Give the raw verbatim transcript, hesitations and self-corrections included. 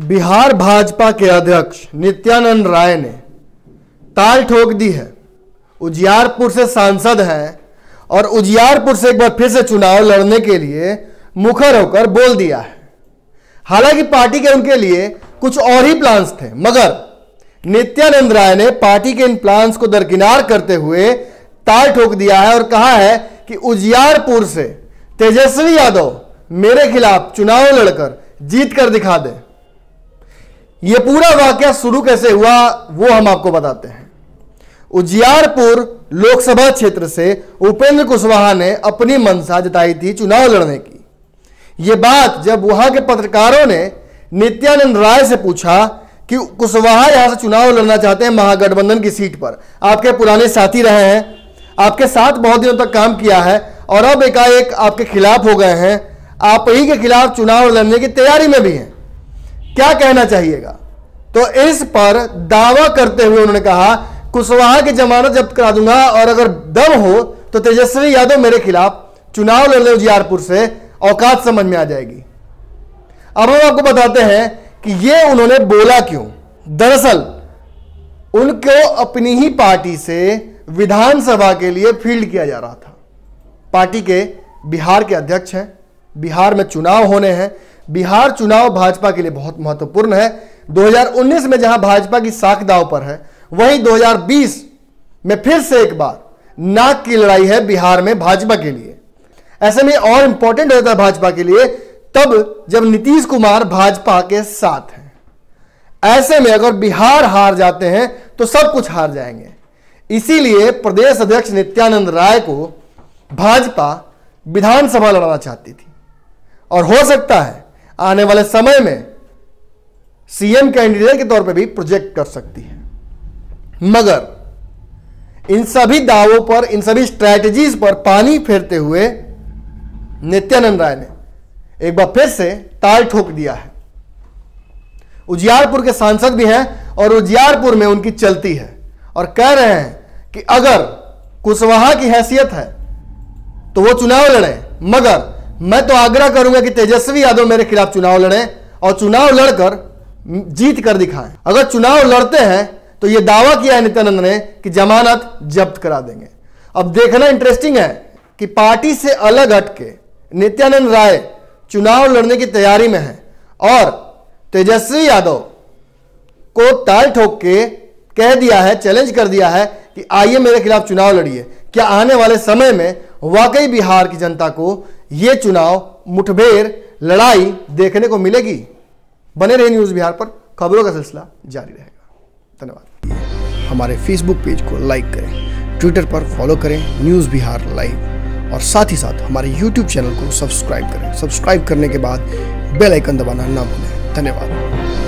बिहार भाजपा के अध्यक्ष नित्यानंद राय ने ताल ठोक दी है। उजियारपुर से सांसद हैं और उजियारपुर से एक बार फिर से चुनाव लड़ने के लिए मुखर होकर बोल दिया है। हालांकि पार्टी के उनके लिए कुछ और ही प्लान्स थे, मगर नित्यानंद राय ने पार्टी के इन प्लान्स को दरकिनार करते हुए ताल ठोक दिया है और कहा है कि उजियारपुर से तेजस्वी यादव मेरे खिलाफ चुनाव लड़कर जीत कर दिखा दे। यह पूरा वाकया शुरू कैसे हुआ वो हम आपको बताते हैं। उजियारपुर लोकसभा क्षेत्र से उपेंद्र कुशवाहा ने अपनी मनसा जताई थी चुनाव लड़ने की। यह बात जब वहां के पत्रकारों ने नित्यानंद राय से पूछा कि कुशवाहा यहां से चुनाव लड़ना चाहते हैं महागठबंधन की सीट पर, आपके पुराने साथी रहे हैं, आपके साथ बहुत दिनों तक काम किया है और अब एकाएक आपके खिलाफ हो गए हैं, आप ही के खिलाफ चुनाव लड़ने की तैयारी में भी हैं, क्या कहना चाहिएगा? तो इस पर दावा करते हुए उन्होंने कहा, कुशवाहा की जमानत जब्त करा दूंगा और अगर दम हो तो तेजस्वी यादव मेरे खिलाफ चुनाव लड़ रहे उजियारपुर से, औकात समझ में आ जाएगी। अब हम आपको बताते हैं कि ये उन्होंने बोला क्यों। दरअसल उनको अपनी ही पार्टी से विधानसभा के लिए फील्ड किया जा रहा था। पार्टी के बिहार के अध्यक्ष हैं, बिहार में चुनाव होने हैं, बिहार चुनाव भाजपा के लिए बहुत महत्वपूर्ण है। दो हज़ार उन्नीस में जहां भाजपा की साख दाव पर है, वहीं दो हज़ार बीस में फिर से एक बार नाक की लड़ाई है बिहार में भाजपा के लिए। ऐसे में और इंपॉर्टेंट होता है भाजपा के लिए तब जब नीतीश कुमार भाजपा के साथ हैं। ऐसे में अगर बिहार हार जाते हैं तो सब कुछ हार जाएंगे। इसीलिए प्रदेश अध्यक्ष नित्यानंद राय को भाजपा विधानसभा लड़ना चाहती थी और हो सकता है आने वाले समय में सीएम कैंडिडेट के तौर पे भी प्रोजेक्ट कर सकती है। मगर इन सभी दावों पर, इन सभी स्ट्रैटेजीज पर पानी फेरते हुए नित्यानंद राय ने एक बार फिर से ताल ठोक दिया है। उजियारपुर के सांसद भी हैं और उजियारपुर में उनकी चलती है और कह रहे हैं कि अगर कुशवाहा की हैसियत है तो वो चुनाव लड़े, मगर मैं तो आग्रह करूंगा कि तेजस्वी यादव मेरे खिलाफ चुनाव लड़ें और चुनाव लड़कर जीत कर दिखाएं। अगर चुनाव लड़ते हैं तो यह दावा किया है नित्यानंद ने कि जमानत जब्त करा देंगे। अब देखना इंटरेस्टिंग है कि पार्टी से अलग हटके नित्यानंद राय चुनाव लड़ने की तैयारी में है और तेजस्वी यादव को ताल ठोक के कह दिया है, चैलेंज कर दिया है कि आइए मेरे खिलाफ चुनाव लड़िए। क्या आने वाले समय में वाकई बिहार की जनता को ये चुनाव मुठभेड़ लड़ाई देखने को मिलेगी? बने रहे न्यूज़ बिहार पर, खबरों का सिलसिला जारी रहेगा। धन्यवाद। हमारे फेसबुक पेज को लाइक करें, ट्विटर पर फॉलो करें न्यूज़ बिहार लाइव और साथ ही साथ हमारे यूट्यूब चैनल को सब्सक्राइब करें। सब्सक्राइब करने के बाद बेल आइकन दबाना ना भूलें। धन्यवाद।